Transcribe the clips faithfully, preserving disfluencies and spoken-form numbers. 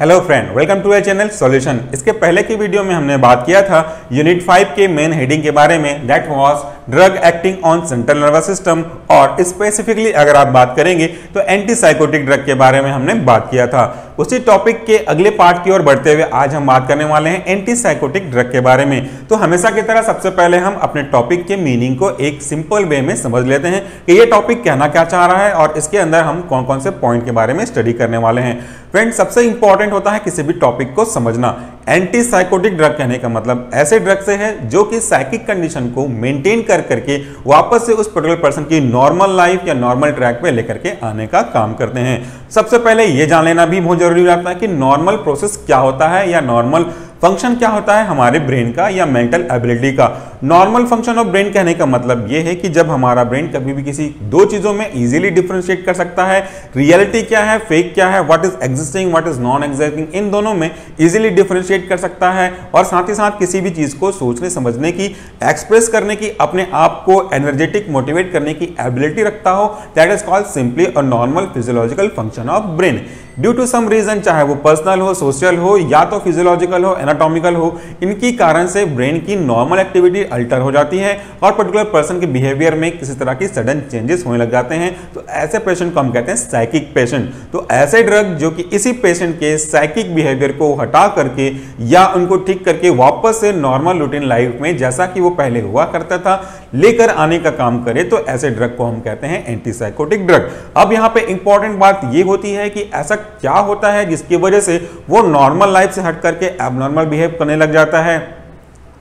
Hello friend, welcome to our channel solution. इसके पहले की वीडियो में हमने बात किया था यूनिट फाइव के मेन हेडिंग के बारे में, that was drug acting on central nervous system. और स्पेसिफिकली अगर आप बात करेंगे तो एंटीसाइकोटिक ड्रग के बारे में हमने बात किया था। उसी टॉपिक के अगले पार्ट की ओर बढ़ते हुए आज हम बात करने वाले हैं एंटीसाइकोटिक ड्रग के बारे में। तो हमेशा की तरह सबसे पहले हम अपने टॉपिक के मीनिंग को एक सिंपल वे में समझ लेते हैं कि ये टॉपिक कहना क्या चाह रहा है और इसके अंदर हम कौन कौन से पॉइंट के बारे में स्टडी करने वाले हैं। फ्रेंड, सबसे इंपॉर्टेंट होता है किसी भी टॉपिक को समझना। एंटीसाइकोटिक ड्रग कहने का मतलब ऐसे ड्रग से है जो कि साइकिक कंडीशन को मेंटेन कर करके वापस से उस पर्टिकुलर पर्सन की नॉर्मल लाइफ या नॉर्मल ट्रैक पे लेकर के आने का काम करते हैं। सबसे पहले ये जान लेना भी बहुत जरूरी लगता है कि नॉर्मल प्रोसेस क्या होता है या नॉर्मल फंक्शन क्या होता है हमारे ब्रेन का या मेंटल एबिलिटी का। नॉर्मल फंक्शन ऑफ ब्रेन कहने का मतलब यह है कि जब हमारा ब्रेन कभी भी किसी दो चीज़ों में इजीली डिफ्रेंशिएट कर सकता है, रियलिटी क्या है, फेक क्या है, what is existing, what is non existing, इन दोनों में इजीली डिफ्रेंशिएट कर सकता है। और साथ ही साथ किसी भी चीज़ को सोचने, समझने की, एक्सप्रेस करने की, अपने आप को एनर्जेटिक, मोटिवेट करने की एबिलिटी रखता हो, that is called simply a normal physiological function of brain. Due to some reason, चाहे वो पर्सनल हो, सोशल हो या तो फिजियोलॉजिकल हो, एनाटॉमिकल हो, इनकी कारण से ब्रेन की नॉर्मल एक्टिविटी अल्टर हो जाती है और पर्टिकुलर पर्सन के बिहेवियर में किसी तरह की सडन चेंजेस होने लग जाते हैं। तो ऐसे पेशेंट को हम कहते हैं साइकिक पेशेंट। तो ऐसे ड्रग जो कि इसी पेशेंट के साइकिक बिहेवियर को हटा करके या उनको ठीक करके वापस से नॉर्मल रूटीन लाइफ में जैसा कि वो पहले हुआ करता था लेकर आने का काम करे, तो ऐसे ड्रग को हम कहते हैं एंटीसाइकोटिक ड्रग। अब यहाँ पे इंपॉर्टेंट बात यह होती है कि ऐसा क्या होता है जिसकी वजह से वो नॉर्मल लाइफ से हट करके एबनॉर्मल बिहेव करने लग जाता है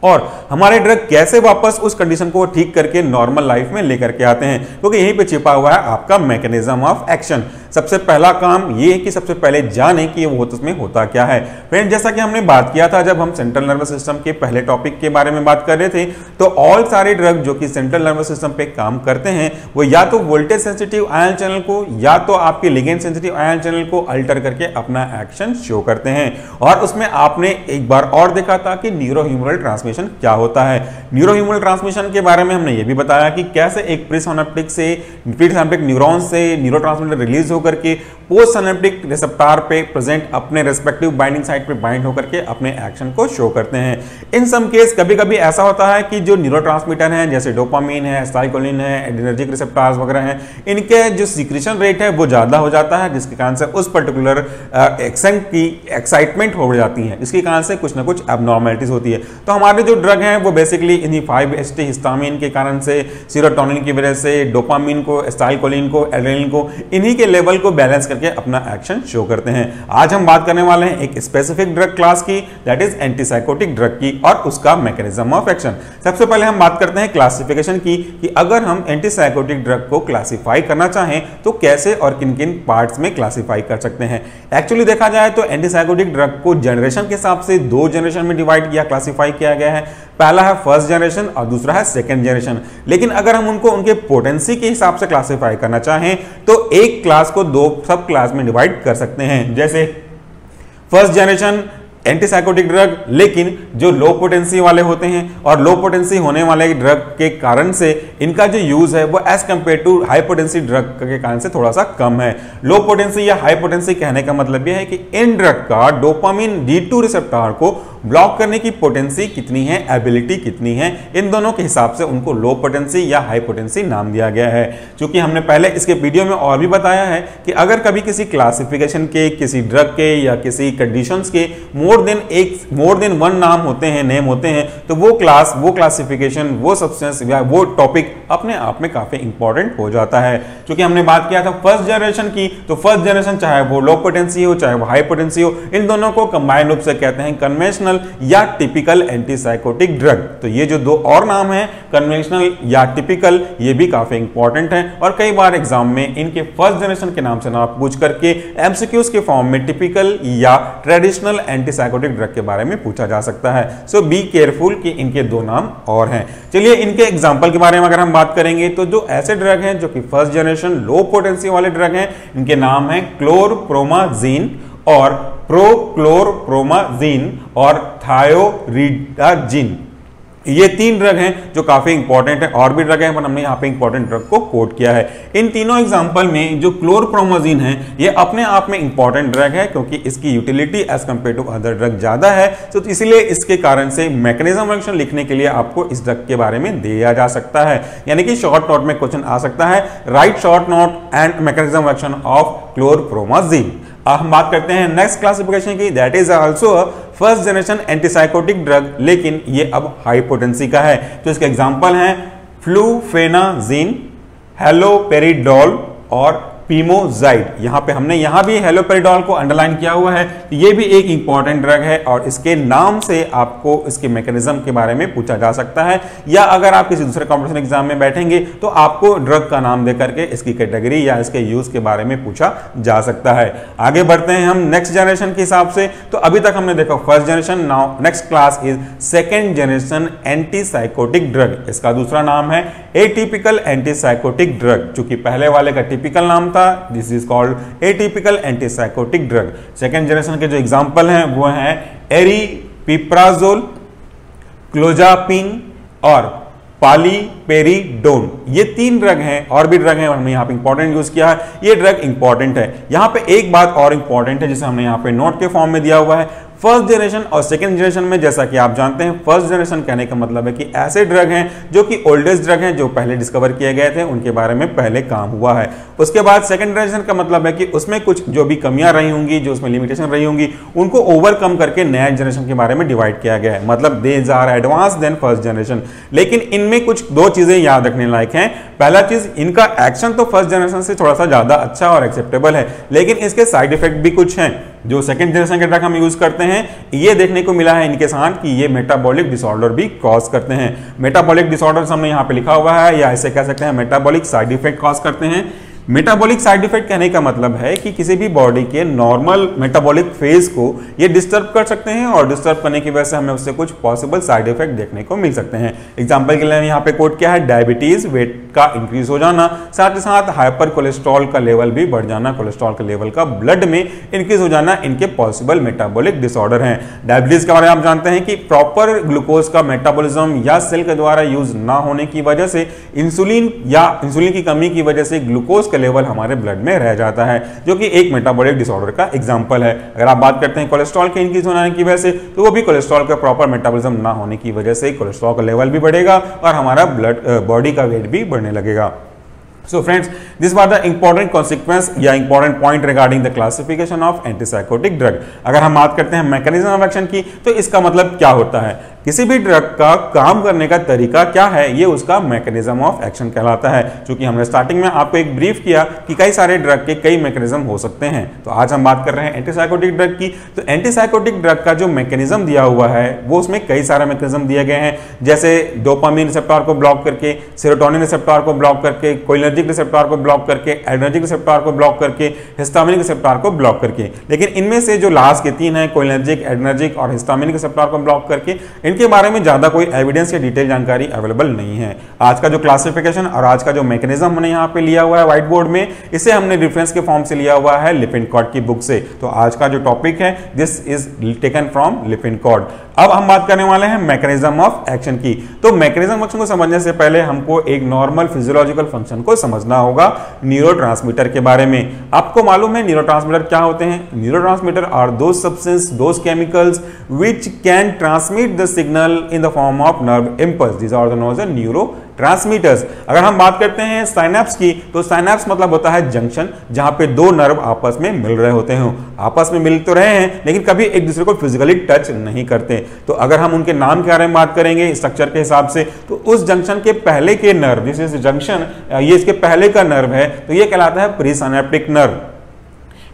और हमारे ड्रग कैसे वापस उस कंडीशन को ठीक करके नॉर्मल लाइफ में लेकर के आते हैं, क्योंकि तो यहीं पे छिपा हुआ है आपका मैकेनिज्म ऑफ एक्शन। सबसे पहला काम ये है कि सबसे पहले जाने कि वो उसमें होता क्या है। फ्रेंड, जैसा कि हमने बात किया था जब हम सेंट्रल नर्वस सिस्टम के पहले टॉपिक के बारे में बात कर रहे थे, तो ऑल सारे ड्रग जो कि सेंट्रल नर्वस सिस्टम पे काम करते हैं वो या तो वोल्टेज सेंसिटिव आयन चैनल को या तो आपके लिगेंड सेंसिटिव आयन चैनल को अल्टर करके अपना एक्शन शो करते हैं। और उसमें आपने एक बार और देखा था कि न्यूरोह्यूमरल ट्रांसमिशन क्या होता है। न्यूरोह्यूमरल ट्रांसमिशन के बारे में हमने ये भी बताया कि कैसे एक प्रीसिनेप्टिक से प्रीसिनेप्टिक न्यूरॉन से न्यूरोट्रांसमीटर रिलीज करके पोस्ट सिनेप्टिक रिसेप्टर पे प्रेजेंट अपने रेस्पेक्टिव बाइंडिंग साइट पे बाइंड होकर के अपने एक्शन को शो करते हैं। इन सम केस कभी-कभी ऐसा होता है कि जो न्यूरोट्रांसमीटर हैं जैसे डोपामाइन है, साइकोलिन है, एड्रेनर्जिक रिसेप्टर्स वगैरह हैं, इनके जो सीक्रेशन रेट है वो ज्यादा हो जाता है, जिसके कारण से उस पर्टिकुलर एक्शन की एक्साइटमेंट हो जाती है, इसके कारण से कुछ ना कुछ एबनॉर्मैलिटीज होती है। तो हमारे जो ड्रग है वो बेसिकली इन्हीं फाइव एच टी हिस्टामिन के कारण से, सेरोटोनिन की वजह से, डोपामाइन को, साइकोलिन को, एड्रेनालिन को, इन्हीं के लेवल को बैलेंस करके अपना एक्शन शो करते हैं। आज हम बात करने वाले हैं एक स्पेसिफिक ड्रग क्लास की, दैट इज एंटीसाइकोटिक ड्रग की, और उसका मैकेनिज्म ऑफ एक्शन। सबसे पहले हम बात करते हैं क्लासिफिकेशन की कि अगर हम एंटीसाइकोटिक ड्रग को क्लासिफाई करना चाहें तो कैसे और किन किन पार्ट्स में क्लासिफाई कर सकते हैं। एक्चुअली देखा जाए तो एंटीसाइकोटिक ड्रग को जनरेशन के हिसाब से दो जनरेशन में डिवाइड किया, क्लासिफाई किया गया है। पहला है फर्स्ट जनरेशन और दूसरा है सेकेंड जनरेशन। लेकिन अगर हम उनको उनके पोटेंसी के हिसाब से क्लासिफाई करना चाहें तो एक क्लास को दो सब क्लास में डिवाइड कर सकते हैं, जैसे फर्स्ट जनरेशन एंटीसाइकोटिक ड्रग लेकिन जो लो पोटेंसी वाले होते हैं, और लो पोटेंसी होने वाले ड्रग के कारण से इनका जो यूज़ है वो as compare to high potency drug के कारण से थोड़ा सा कम है। लो पोटेंसी या हाई पोटेंसी कहने का मतलब यह है कि इन ड्रग का डोपामिन डी टू रिसेप्टर को ब्लॉक करने की पोटेंसी कितनी है, एबिलिटी कितनी है, इन दोनों के हिसाब से उनको लो पोटेंसी या हाई पोटेंसी नाम दिया गया है। चूँकि हमने पहले इसके वीडियो में और भी बताया है कि अगर कभी किसी क्लासिफिकेशन के, किसी ड्रग के या किसी कंडीशंस के मोर देन एक मोर देन वन नाम होते हैं, नेम होते हैं, तो वो क्लास, वो क्लासिफिकेशन, वो सब्सटेंस या वो टॉपिक अपने आप में काफ़ी इंपॉर्टेंट हो जाता है। क्योंकि हमने बात किया था फर्स्ट जनरेशन की, तो फर्स्ट जनरेशन चाहे वो लो पोटेंसी हो चाहे वो हाई पोटेंसी हो, इन दोनों को कंबाइंड रूप से कहते हैं कन्वेंशनल या टिपिकल एंटीसाइकोटिक ड्रग। तो ये जो दो और नाम है, कन्वेंशनल या टिपिकल, ये भी काफी इंपॉर्टेंट है। और कई बार एग्जाम में इनके फर्स्ट जनरेशन के नाम से ना पूछ करके एमसीक्यूज के फॉर्म में टिपिकल या ट्रेडिशनल एंटीसाइकोटिक ड्रग के बारे में पूछा जा सकता है। सो बी केयरफुल कि इनके दो नाम और हैं। चलिए इनके एग्जाम्पल के बारे में अगर हम बात करेंगे तो जो ऐसे ड्रग हैं जो कि फर्स्ट जनरेशन लो पोटेंसी वाले ड्रग हैं, इनके नाम है क्लोरप्रोमाजीन और प्रोक्लोरप्रोमाजीन और थायोरिडाजीन। ये तीन ड्रग हैं जो काफी इंपॉर्टेंट है, और भी ड्रग हैं पर हमने यहाँ पे इंपॉर्टेंट ड्रग को कोट किया है। इन तीनों एग्जांपल में जो क्लोरप्रोमाजीन है ये अपने आप में इंपॉर्टेंट ड्रग है क्योंकि इसकी utility as compare to other drug ज्यादा है, तो इसीलिए इसके कारण से मैकेनिज्म ऑफ एक्शन लिखने के लिए आपको इस ड्रग के बारे में दिया जा सकता है, यानी कि शॉर्ट नोट में क्वेश्चन आ सकता है, right short note and mechanism of action of chlorpromazine. अब हम बात करते हैं नेक्स्ट क्लासिफिकेशन की, that is also first generation antipsychotic drug, लेकिन ये अब हाई पोटेंसी का है। तो इसके एग्जांपल हैं फ्लूफेनाजीन, हेलोपेरिडोल और पिमोजाइड। यहाँ पे हमने यहाँ भी हेलोपेरिडोल को अंडरलाइन किया हुआ है, ये भी एक इंपॉर्टेंट ड्रग है और इसके नाम से आपको इसके मैकेनिज्म के बारे में पूछा जा सकता है, या अगर आप किसी दूसरे कॉम्पिटिशन एग्जाम में बैठेंगे तो आपको ड्रग का नाम देकर के इसकी कैटेगरी या इसके यूज के बारे में पूछा जा सकता है। आगे बढ़ते हैं हम नेक्स्ट जनरेशन के हिसाब से। तो अभी तक हमने देखा first generation, now next class is second generation antipsychotic drug. इसका दूसरा नाम है एटिपिकल एंटीसाइकोटिक ड्रग, चूंकि पहले वाले का टिपिकल नाम था, this is called atypical antipsychotic drug. Second generation के जो एग्जांपल हैं वो हैं एरिपिप्राजोल, क्लोजापिन और पालीपेरिडोन। ये तीन ड्रग हैं, और भी ड्रग हैं हमने यहाँ पे इंपॉर्टेंट यूज किया है, ये ड्रग इंपॉर्टेंट है। यहाँ पे एक बात और इंपॉर्टेंट है जिसे हमने यहाँ पे नोट के फॉर्म में दिया हुआ है, फर्स्ट जनरेशन और सेकंड जनरेशन में, जैसा कि आप जानते हैं, फर्स्ट जनरेशन कहने का मतलब है कि ऐसे ड्रग हैं जो कि ओल्डेस्ट ड्रग हैं, जो पहले डिस्कवर किए गए थे, उनके बारे में पहले काम हुआ है। उसके बाद सेकंड जनरेशन का मतलब है कि उसमें कुछ जो भी कमियां रही होंगी, जो उसमें लिमिटेशन रही होंगी, उनको ओवरकम करके नया जनरेशन के बारे में डिवाइड किया गया है, मतलब these are advance than first generation. लेकिन इनमें कुछ दो चीजें याद रखने लायक हैं। पहला चीज, इनका एक्शन तो फर्स्ट जनरेशन से थोड़ा सा ज्यादा अच्छा और एक्सेप्टेबल है, लेकिन इसके साइड इफेक्ट भी कुछ हैं। जो सेकंड जनरेशन के ड्रग हम यूज करते हैं, ये देखने को मिला है इनके साथ कि ये मेटाबॉलिक डिसऑर्डर भी कॉज करते हैं। मेटाबॉलिक डिसऑर्डर हमने यहाँ पे लिखा हुआ है, या इसे कह सकते हैं मेटाबॉलिक साइड इफेक्ट कॉज करते हैं। मेटाबॉलिक साइड इफेक्ट कहने का मतलब है कि किसी भी बॉडी के नॉर्मल मेटाबॉलिक फेज को ये डिस्टर्ब कर सकते हैं, और डिस्टर्ब करने की वजह से हमें उससे कुछ पॉसिबल साइड इफेक्ट देखने को मिल सकते हैं। एग्जांपल के लिए यहाँ पे कोट किया है डायबिटीज, वेट का इंक्रीज हो जाना, साथ ही साथ हाइपर कोलेस्ट्रॉल का लेवल भी बढ़ जाना, कोलेस्ट्रॉल का लेवल का ब्लड में इंक्रीज हो जाना, इनके पॉसिबल मेटाबॉलिक डिसऑर्डर हैं। डायबिटीज के बारे में आप जानते हैं कि प्रॉपर ग्लूकोज का मेटाबॉलिज्म या सेल के द्वारा यूज ना होने की वजह से इंसुलिन या इंसुलिन की कमी की वजह से ग्लूकोज का लेवल हमारे ब्लड में रह जाता है, जो कि एक मेटाबॉलिक डिसऑर्डर का एग्जांपल है। अगर आप बात करते हैं कोलेस्ट्रॉल के इंक्रीज होने की वजह से, तो वो भी कोलेस्ट्रॉल का प्रॉपर मेटाबॉलिज्म ना होने की वजह से कोलेस्ट्रॉल का लेवल भी बढ़ेगा और हमारा ब्लड बॉडी का वेट भी बढ़ने लगेगा। So friends, this was the important consequence या important point regarding the classification of antipsychotic drug। अगर हम बात करते हैं mechanism of action की, तो इसका मतलब क्या होता है, किसी भी ड्रग का काम करने का तरीका क्या है, ये उसका मैकेनिज्म ऑफ एक्शन कहलाता है। चूंकि हमने स्टार्टिंग में आपको एक ब्रीफ किया कि कई सारे ड्रग के कई मैकेनिज्म हो सकते हैं, तो आज हम बात कर रहे हैं एंटीसाइकोटिक ड्रग की। तो एंटीसाइकोटिक ड्रग का जो मैकेनिज्म दिया हुआ है वो उसमें कई सारे मैकेनिज्म दिए गए हैं, जैसे डोपामिन रिसेप्टर को ब्लॉक करके, सेरोटोनिन रिसेप्टर को ब्लॉक करके, कोलिनर्जिक रिसेप्टर को ब्लॉक करके, एड्रेनर्जिक रिसेप्टर को ब्लॉक करके, हिस्टामिनिक रिसेप्टर को ब्लॉक करके। लेकिन इनमें से जो लास्ट के तीन है, कोलिनर्जिक, एड्रेनर्जिक और हिस्टामिनिक रिसेप्टर को ब्लॉक करके, इनके बारे में ज्यादा कोई एविडेंस या डिटेल जानकारी अवेलेबल नहीं है। आज का जो क्लासिफिकेशन और आज का जो मैकेनिज्म हमने यहाँ पे लिया हुआ है व्हाइट बोर्ड में, इसे हमने रेफरेंस के फॉर्म से लिया हुआ है लिपिनकॉट की बुक से। तो आज का जो टॉपिक है, this is taken from Lippincott. अब हम बात करने वाले हैं मैकेनिज्म ऑफ एक्शन की। तो मैकेनिज्म ऑफ एक्शन को समझने से पहले हमको एक नॉर्मल फिजियोलॉजिकल फंक्शन को समझना होगा, न्यूरोट्रांसमीटर के बारे में। आपको मालूम है न्यूरोट्रांसमीटर क्या होते हैं? Neurotransmitter are those substance, those chemicals which can transmit the signal in the form of nerve impulse. These are the known neurotransmitters. अगर हम बात करते हैं साइनेप्स की, तो साइनेप्स मतलब होता है जंक्शन, जहां पे दो नर्व आपस में मिल रहे होते हैं। आपस में मिल तो रहे हैं लेकिन कभी एक दूसरे को फिजिकली टच नहीं करते। तो अगर हम उनके नाम के बारे में बात करेंगे स्ट्रक्चर के हिसाब से, तो उस जंक्शन के पहले के नर्व, दिस इज जंक्शन, ये इसके पहले का नर्व है, तो ये कहलाता है प्रीसाइनेप्टिक नर्व।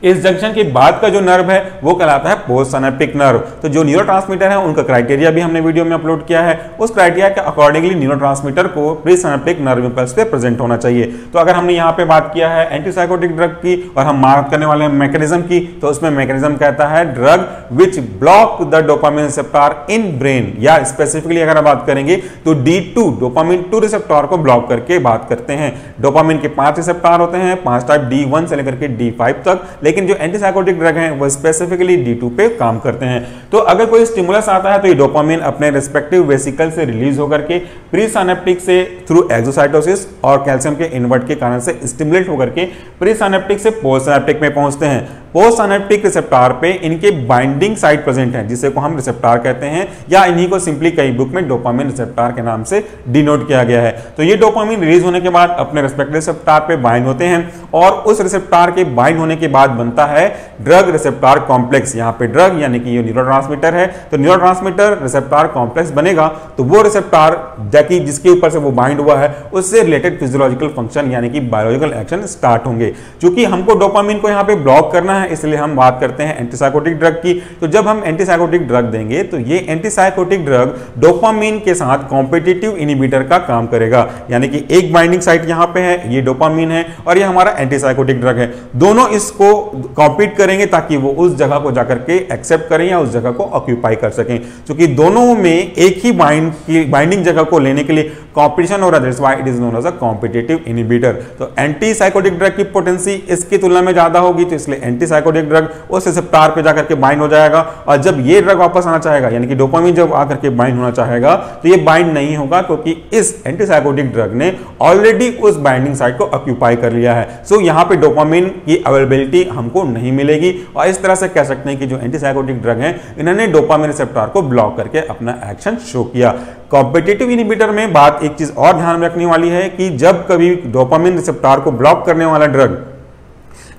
इस जंक्शन के बाद का जो नर्व है वो कहलाता है पोस्ट साइनेप्टिक नर्व। तो जो न्यूरोट्रांसमीटर है उनका क्राइटेरिया भी हमने वीडियो में अपलोड किया है, उस क्राइटेरिया के अकॉर्डिंगली न्यूरोट्रांसमीटर को प्रीसाइनेप्टिक नर्व इंपल्स पे प्रेजेंट होना चाहिए। तो अगर हमने यहाँ पे बात किया है एंटीसाइकोटिक ड्रग की और हम बात करने वाले हैं मैकेनिज्म की, तो उसमें मैकेनिज्म कहता है drug which block the dopamine receptor in brain, या स्पेसिफिकली अगर हम बात करेंगे तो D two dopamine two receptor को ब्लॉक करके बात करते हैं। डोपामिन के पांच रिसेप्टर होते हैं, पांच टाइप, डी वन से लेकर के डी फाइव तक। लेकिन जो एंटीसाइकोटिक ड्रग हैं वो स्पेसिफिकली डी टू पे काम करते हैं। तो अगर कोई स्टिमुलस आता है तो ये डोपामिन अपने रिस्पेक्टिव वेसिकल से रिलीज होकर के प्रीसाइनेप्टिक से थ्रू एक्सोसाइटोसिस और कैल्शियम के इनवर्ट के कारण से स्टिमुलेट होकर के प्रीसाइनेप्टिक से पोस्टसाइनेप्टिक में पहुंचते हैं। पोस्टसाइनेप्टिक रिसेप्टार पे इनके बाइंडिंग साइट प्रेजेंट हैं जिसे को हम रिसेप्टार कहते हैं या इन्हीं को सिंपली कई बुक में डोपामिन रिसेप्टार के नाम से डिनोट किया गया है। तो ये डोपामिन रिलीज होने के बाद अपने रिस्पेक्टिव रिसेप्टार पे बाइंड होते हैं और उस रिसेप्टार के बाइंड होने के बाद बनता है ड्रग रिसेप्टार कॉम्प्लेक्स। यहाँ पे ड्रग यानी कि ये न्यूरोट्रांसमीटर है तो न्यूरोट्रांसमीटर रिसेप्टार कॉम्प्लेक्स बनेगा तो वो रिसेप्टार जैकि जिसके ऊपर से वो बाइंड हुआ है उससे रिलेटेड फिजियोलॉजिकल फंक्शन यानी कि बायोलॉजिकल एक्शन स्टार्ट होंगे। चूंकि हमको डोपामिन को यहाँ पे ब्लॉक करना है इसलिए हम बात करते हैं एंटीसाइकोटिक ड्रग की। तो जब हम एंटीसाइकोटिक ड्रग देंगे तो ये एंटीसाइकोटिक ड्रग डोपामिन के साथ कॉम्पिटिटिव इनहिबिटर का काम करेगा यानी कि एक बाइंडिंग साइट यहाँ पे है ये डोपामिन है और ये हमारा एंटीसाइकोटिक ड्रग है, दोनों इसको कॉम्पीट करेंगे ताकि वो उस जगह को जाकर के एक्सेप्ट करें या उस जगह को ऑक्यूपाई कर सकें। क्योंकि दोनों में एक ही बाइंड की बाइंडिंग जगह को लेने के लिए कॉम्पिटिशन हो रहा है, that's why it is known as a competitive inhibitor. तो एंटीसाइकोटिक ड्रग की पोटेंसी इसकी तुलना में ज्यादा होगी तो इसलिए एंटीसाइकोटिक ड्रग उस रिसेप्टार पे जाकर के बाइंड हो जाएगा और जब ये ड्रग वापस आना चाहेगा यानी कि डोपामिन जब आकर के बाइंड होना चाहेगा तो ये बाइंड नहीं होगा क्योंकि इस एंटीसाइकोटिक ड्रग ने ऑलरेडी उस बाइंडिंग साइट को ऑक्यूपाई कर लिया है। सो यहाँ पे डोपामिन की अवेलेबिलिटी हमको नहीं मिलेगी और इस तरह से कह सकते हैं कि जो एंटीसाइकोटिक ड्रग है इन्होंने डोपामिन रिसेप्टार को ब्लॉक करके अपना एक्शन शो किया। कॉम्पिटिटिव इनहिबिटर में बात एक चीज और ध्यान रखने वाली है कि जब कभी डोपामिन रिसेप्टार को ब्लॉक करने वाला ड्रग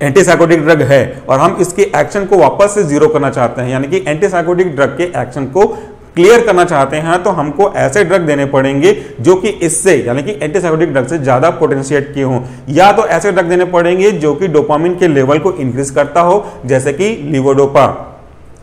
एंटीसाइकोटिक ड्रग है और हम इसके एक्शन को वापस से जीरो करना चाहते हैं यानी कि एंटीसाइकोटिक ड्रग के एक्शन को क्लियर करना चाहते हैं तो हमको ऐसे ड्रग देने पड़ेंगे जो कि इससे यानी कि एंटीसाइकोटिक ड्रग से ज्यादा पोटेंशिएट किए हों या तो ऐसे ड्रग देने पड़ेंगे जो कि डोपामिन के लेवल को इंक्रीज करता हो जैसे कि लिवोडोपा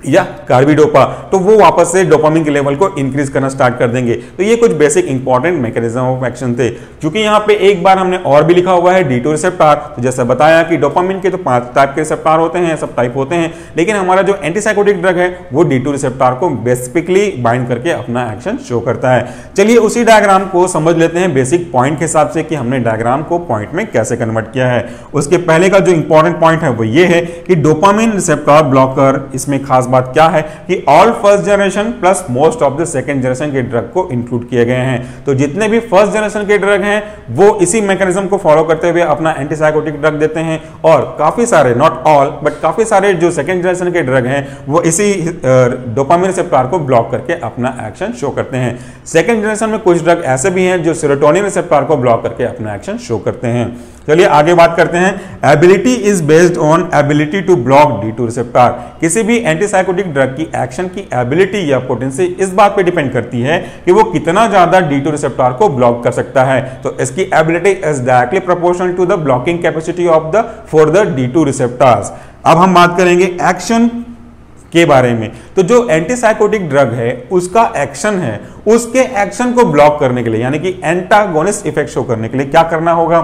या कार्बिडोपा, तो वो वापस से डोपामिन के लेवल को इंक्रीज करना स्टार्ट कर देंगे। तो ये कुछ basic important mechanism of action थे। क्योंकि यहाँ पे एक बार हमने और भी लिखा हुआ है डी टू रिसेप्टार, तो जैसा बताया कि डोपामिन के तो पांच टाइप के रिसेप्टार होते हैं सब टाइप होते हैं लेकिन हमारा जो एंटीसाइकोटिक ड्रग है वो डी टू रिसेप्टार को बेसिकली बाइंड करके अपना एक्शन शो करता है। चलिए उसी डायग्राम को समझ लेते हैं बेसिक पॉइंट के हिसाब से कि हमने डायग्राम को पॉइंट में कैसे कन्वर्ट किया है। उसके पहले का जो इंपॉर्टेंट पॉइंट है वो ये है कि डोपामिन रिसेप्टार ब्लॉकर इसमें खास बात क्या है कि all first generation plus most of the second generation के ड्रग को इंक्लूड किए गए हैं। तो जितने भी फर्स्ट जनरेशन के ड्रग हैं वो इसी मैकेनिज्म को फॉलो करते हुए अपना एंटीसाइकोटिक ड्रग देते हैं और काफी सारे नॉट ऑल बट काफी सारे जो सेकंड जनरेशन के ड्रग हैं वो इसी डोपामिन रिसेप्टर को ब्लॉक करके अपना एक्शन शो करते हैं। सेकंड जनरेशन में कुछ ड्रग ऐसे भी हैं जो सेरोटोनिन रिसेप्टर को ब्लॉक करके अपना एक्शन शो करते हैं। चलिए आगे बात करते हैं। Ability is based on ability to block D two receptor. किसी भी एंटीसाइकोटिक ड्रग की एक्शन की एबिलिटी या पोटेंसी इस बात पे डिपेंड करती है कि वो कितना ज्यादा डी टू रिसेप्टर को ब्लॉक कर सकता है। तो इसकी ability is directly proportional to the blocking capacity of the for the D two receptors. अब हम बात करेंगे एक्शन के बारे में। तो जो एंटीसाइकोटिक ड्रग है उसका एक्शन है उसके एक्शन को ब्लॉक करने के लिए यानी कि एंटागोनिस्ट इफेक्ट शो करने के लिए क्या करना होगा।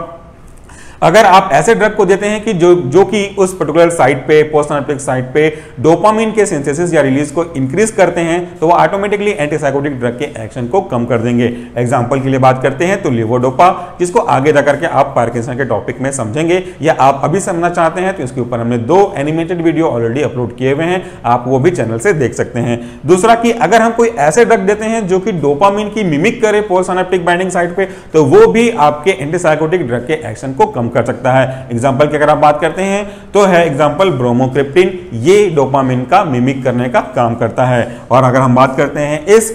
अगर आप ऐसे ड्रग को देते हैं कि जो जो कि उस पर्टिकुलर साइट पे पोस्टसिनेप्टिक साइट पे डोपामिन के सिंथेसिस या रिलीज को इंक्रीज करते हैं तो वो ऑटोमेटिकली एंटीसाइकोटिक ड्रग के एक्शन को कम कर देंगे। एग्जांपल के लिए बात करते हैं तो लेवोडोपा, जिसको आगे जाकर के आप पार्किंसन के टॉपिक में समझेंगे या आप अभी समझना चाहते हैं तो इसके ऊपर हमने दो एनिमेटेड वीडियो ऑलरेडी अपलोड किए हुए हैं, आप वो भी चैनल से देख सकते हैं। दूसरा कि अगर हम कोई ऐसे ड्रग देते हैं जो कि डोपामिन की मिमिक करे पोस्टसिनेप्टिक बाइंडिंग साइट पे तो वो भी आपके एंटीसाइकोटिक ड्रग के एक्शन को कम कर सकता है। एग्जांपल की अगर आप बात करते हैं तो है एग्जांपल ब्रोमोक्रिप्टीन, ये डोपामिन का मिमिक करने का काम करता है। और अगर हम बात करते हैं इस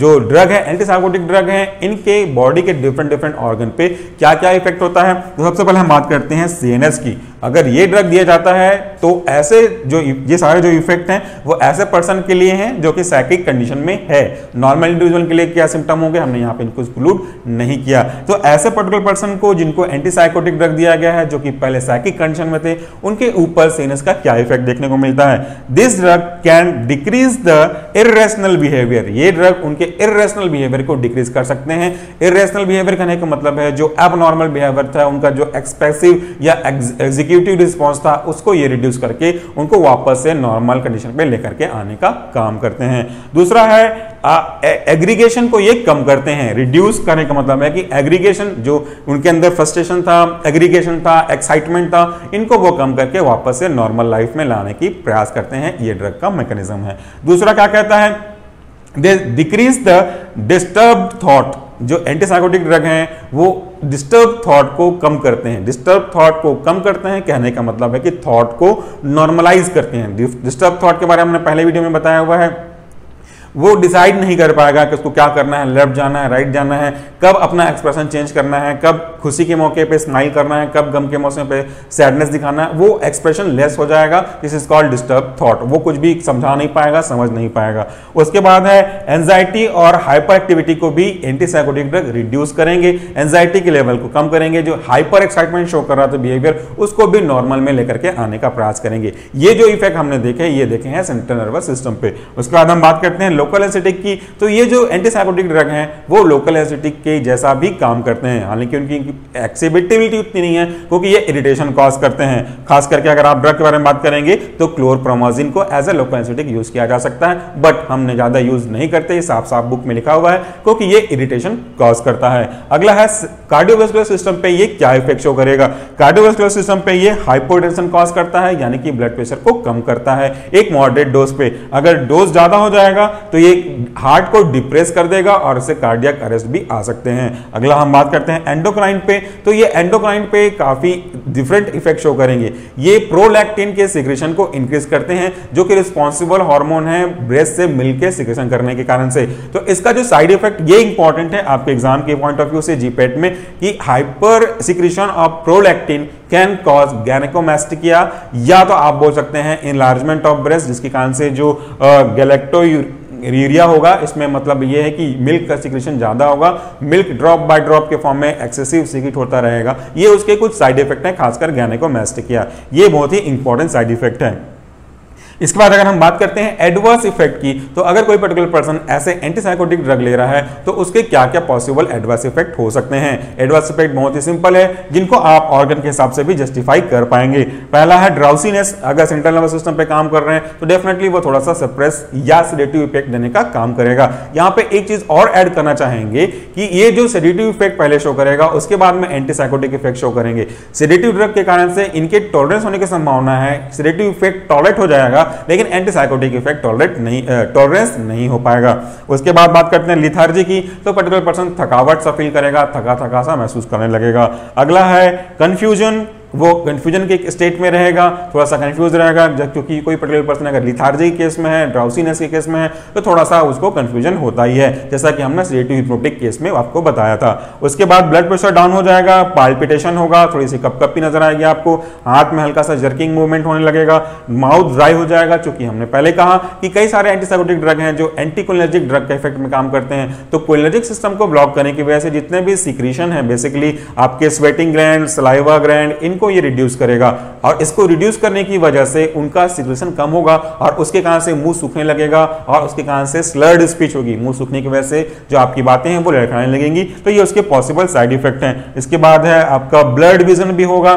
जो ड्रग है एंटीसाइकोटिक ड्रग है इनके बॉडी के डिफरेंट डिफरेंट ऑर्गन पे क्या क्या इफेक्ट होता है तो सबसे पहले हम बात करते हैं सीएनएस की। अगर ये ड्रग दिया जाता है तो ऐसे जो ये सारे जो इफेक्ट हैं वो ऐसे पर्सन के लिए हैं जो कि साइकिक कंडीशन में है। नॉर्मल इंडिविजुअल के लिए क्या सिम्टम होंगे हमने यहाँ पे इनको इंक्लूड नहीं किया। तो ऐसे पर्टिकुलर पर्सन को जिनको एंटीसाइकोटिक ड्रग दिया गया है जो कि पहले साइकिक कंडीशन में थे उनके ऊपर सीएनएस का क्या इफेक्ट देखने को मिलता है। This drug can decrease the irrational behaviour, ये ड्रग उनके इरेशनल बिहेवियर को डिक्रीज कर सकते हैं। इरेशनल बिहेवियर कहने का मतलब है जो एबनॉर्मल बिहेवियर था उनका जो एक्सप्रेसिव या एग्जीक्यूटिव एक्यूट रिस्पॉन्स था उसको ये रिड्यूस करके उनको वापस से नॉर्मल कंडीशन पे लेकर के आने का काम करते हैं। दूसरा है आ, ए, एग्रीगेशन को ये कम करते हैं। रिड्यूस करने का मतलब है कि एग्रीगेशन जो उनके अंदर फ्रस्ट्रेशन था, एग्रीगेशन था, एक्साइटमेंट था, इनको वो कम करके वापस से नॉर्मल लाइफ में लाने की प्रयास करते हैं। ये ड्रग का मैकेनिज्म है। दूसरा क्या कहता है, they decrease the disturbed thought. जो एंटीसाइकोटिक ड्रग हैं वो डिस्टर्ब थॉट को कम करते हैं। डिस्टर्ब थॉट को कम करते हैं कहने का मतलब है कि थॉट को नॉर्मलाइज करते हैं। डिस्टर्ब थॉट के बारे में हमने पहले वीडियो में बताया हुआ है। वो डिसाइड नहीं कर पाएगा कि उसको क्या करना है, लेफ्ट जाना है, राइट जाना है, कब अपना एक्सप्रेशन चेंज करना है, कब खुशी के मौके पे स्माइल करना है, कब गम के मौसम पे सैडनेस दिखाना है। वो एक्सप्रेशन लेस हो जाएगा। This is called disturb thought. वो कुछ भी समझा नहीं पाएगा, समझ नहीं पाएगा। उसके बाद है एंजाइटी और हाइपर एक्टिविटी को भी एंटीसाइकोटिक ड्रग रिड्यूस करेंगे। एंजाइटी के लेवल को कम करेंगे। जो हाइपर एक्साइटमेंट शो कर रहा था बिहेवियर उसको भी नॉर्मल में लेकर के आने का प्रयास करेंगे। ये जो इफेक्ट हमने देखे ये देखे हैं सेंट्रल नर्वस सिस्टम पे। उसके बाद हम बात करते हैं लोकल एनेस्थेटिक की। तो ये जो एंटीसाइकोटिक ड्रग हैं वो लोकल एनेस्थेटिक के जैसा भी काम करते हैं, हालांकि उनकी एक्सेप्टेबिलिटी उतनी नहीं है क्योंकि ये इरिटेशन कॉज करते हैं। खास करके अगर आप ड्रग के बारे में बात करेंगे तो क्लोरप्रोमाजीन को as a local anaesthetic use किया जा सकता है, बट हमने ज्यादा यूज नहीं करते। साफ साफ बुक में लिखा हुआ है क्योंकि ये इरिटेशन कॉज करता है। अगला है कार्डियोवैस्कुलर सिस्टम पे ये क्या इफेक्ट शो करेगा। कार्डियोवैस्कुलर सिस्टम पे ये हाइपोटेंशन कॉज करता है, यानी कि ब्लड प्रेशर को कम करता है एक मॉडरेट डोज पे। अगर डोज ज्यादा हो जाएगा तो ये हार्ट को डिप्रेस कर देगा और इससे कार्डियक अरेस्ट भी आ सकते हैं। अगला हम बात करते हैं एंडोक्राइन पे। तो ये एंडोक्राइन पे काफी डिफरेंट इफेक्ट शो करेंगे। ये प्रोलैक्टिन के सिक्रेशन को इंक्रीज करते हैं जो कि रिस्पॉन्सिबल हार्मोन है ब्रेस्ट से मिलके सिक्रेशन करने के कारण से। तो इसका जो साइड इफेक्ट ये इंपॉर्टेंट है आपके एग्जाम के पॉइंट ऑफ व्यू से जीपैट में कि hypersecretion of prolactin can cause gynaecomastia, या तो आप बोल सकते हैं इनलार्जमेंट ऑफ ब्रेस्ट, जिसके कारण से जो गैलेक्टो यूरिया होगा, इसमें मतलब यह है कि मिल्क का सिक्रेशन ज्यादा होगा, मिल्क ड्रॉप बाय ड्रॉप के फॉर्म में एक्सेसिव सिक्रेट होता रहेगा। ये उसके कुछ साइड इफेक्ट हैं, खासकर गैनेकोमेस्टिकिया। ये बहुत ही इंपॉर्टेंट साइड इफेक्ट है। इसके बाद अगर हम बात करते हैं एडवर्स इफेक्ट की, तो अगर कोई पर्टिकुलर पर्सन ऐसे एंटीसाइकोटिक ड्रग ले रहा है तो उसके क्या क्या पॉसिबल एडवर्स इफेक्ट हो सकते हैं। एडवर्स इफेक्ट बहुत ही सिंपल है, जिनको आप ऑर्गन के हिसाब से भी जस्टिफाई कर पाएंगे। पहला है ड्राउसीनेस। अगर सेंट्रल नर्वस सिस्टम पे काम कर रहे हैं तो डेफिनेटली वो थोड़ा सा सप्रेस या सेडेटिव इफेक्ट देने का काम करेगा। यहाँ पे एक चीज और ऐड करना चाहेंगे कि ये जो सेडेटिव इफेक्ट पहले शो करेगा उसके बाद में एंटीसाइकोटिक इफेक्ट शो करेंगे। सेडेटिव ड्रग के कारण से इनके टॉलरेंस होने की संभावना है, सेडेटिव इफेक्ट टॉलरेट हो जाएगा लेकिन एंटीसाइकोटिक इफेक्ट टॉलरेट नहीं टॉलरेंस नहीं हो पाएगा। उसके बाद बात करते हैं लिथार्जी की। तो पर्टिकुलर पर्सन थकावट सा फील करेगा, थका थका सा महसूस करने लगेगा। अगला है कंफ्यूजन। वो कंफ्यूजन के स्टेट में रहेगा, थोड़ा सा कंफ्यूज रहेगा, जब क्योंकि कोई पर्टिकुलर पर्सन अगर लिथार्जी के केस में है, ड्राउसीनेस के केस में है तो थोड़ा सा उसको कंफ्यूजन होता ही है, जैसा कि हमने सेडेटिव हिप्नोटिक केस में आपको बताया था। उसके बाद ब्लड प्रेशर डाउन हो जाएगा, पाल्पिटेशन होगा, थोड़ी सी कपकपी नजर आएगी आपको, हाथ में हल्का सा जर्किंग मूवमेंट होने लगेगा, माउथ ड्राई हो जाएगा। चूंकि हमने पहले कहा कि कई सारे एंटीसाइकोटिक ड्रग हैं जो एंटीकोलिनर्जिक ड्रग के इफेक्ट में काम करते हैं, तो कोलिनर्जिक सिस्टम को ब्लॉक करने की वजह से जितने भी सिक्रीशन है बेसिकली आपके स्वेटिंग ग्लैंड, सलाइवा ग्लैंड, इनको ये रिड्यूस करेगा। और इसको रिड्यूस करने की वजह से उनका सिक्रेशन कम होगा और उसके कारण से मुंह सूखने लगेगा और उसके कारण से स्लर्ड स्पीच होगी। मुंह सूखने की वजह से जो आपकी बातें हैं वो लड़खड़ाने लगेंगी। तो ये उसके पॉसिबल साइड इफेक्ट हैं। इसके बाद है आपका ब्लड विजन भी होगा,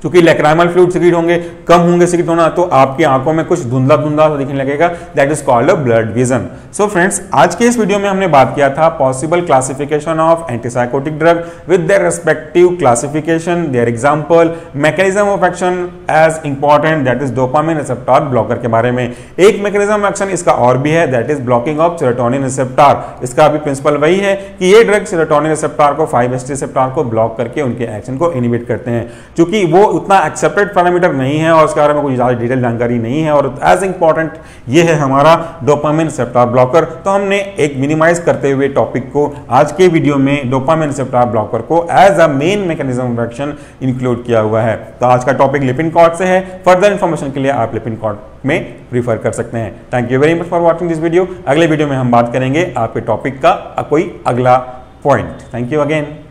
क्योंकि लैक्रिमल फ्लूइड सिक्रीट होंगे, कम होंगे सिक्रीट होना, तो आपकी आंखों में कुछ धुंधला धुंधला दिखने लगेगा। That is called a blurred vision. So friends, आज के इस वीडियो में हमने बात किया था possible classification of antipsychotic drug with their respective classification, their example, mechanism of action as important, that is dopamine receptor blocker के बारे में। एक मैकेनिज्म एक्शन इसका और भी है, that is blocking of serotonin receptor. इसका भी प्रिंसिपल वही है कि ये ड्रग सेरोटोनिन रिसेप्टर को फाइव एच टी रिसेप्टर को ब्लॉक करके उनके एक्शन को इनहिबिट करते हैं। चूंकि वो उतना एक्सेप्टेड पैरामीटर नहीं है और उसके बारे में कुछ ज्यादा डिटेल जानकारी नहीं है, और एज इंपॉर्टेंट ये है हमारा डोपामिन रिसेप्टर ब्लॉकर। तो हमने एक मिनिमाइज करते हुए टॉपिक को आज के वीडियो में डोपामिन रिसेप्टर ब्लॉकर को as a main mechanism of action include किया हुआ है। तो आज का टॉपिक लिपिन कॉर्ड से है। फर्दर इंफॉर्मेशन के लिए आप लिपिन कॉर्ड में रिफर कर सकते हैं। Thank you very much for watching this video. अगले वीडियो में हम बात करेंगे आपके टॉपिक का कोई अगला पॉइंट। Thank you again.